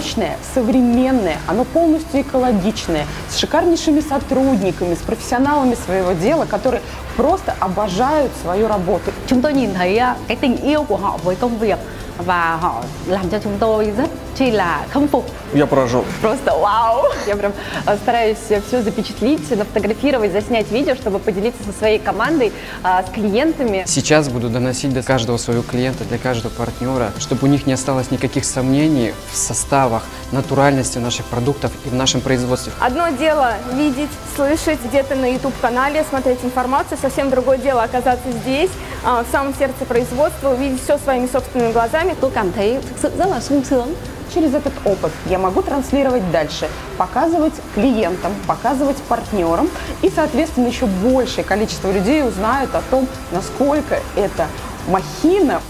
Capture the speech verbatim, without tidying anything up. мощное, современное, оно полностью экологичное, с шикарнейшими сотрудниками, с профессионалами своего дела, которые просто обожают свою работу. Chúng tôi nhìn thấy cái tình yêu của họ với công việc và họ làm cho chúng tôi rất chi là khâm phục. Я поражен. Просто вау! Я прям стараюсь все запечатлить, нафотографировать, заснять видео, чтобы поделиться со своей командой, с клиентами. Сейчас буду доносить до каждого своего клиента, для каждого партнера, чтобы у них не осталось никаких сомнений в составах, натуральности наших продуктов и в нашем производстве. Одно дело видеть, слышать где-то на YouTube-канале, смотреть информацию, совсем другое дело оказаться здесь, в самом сердце производства, увидеть все своими собственными глазами. Tôi cảm thấy thực sự rất là sung sướng. Через этот опыт я могу транслировать дальше, показывать клиентам, показывать партнерам, и, соответственно, еще большее количество людей узнают о том, насколько это махина.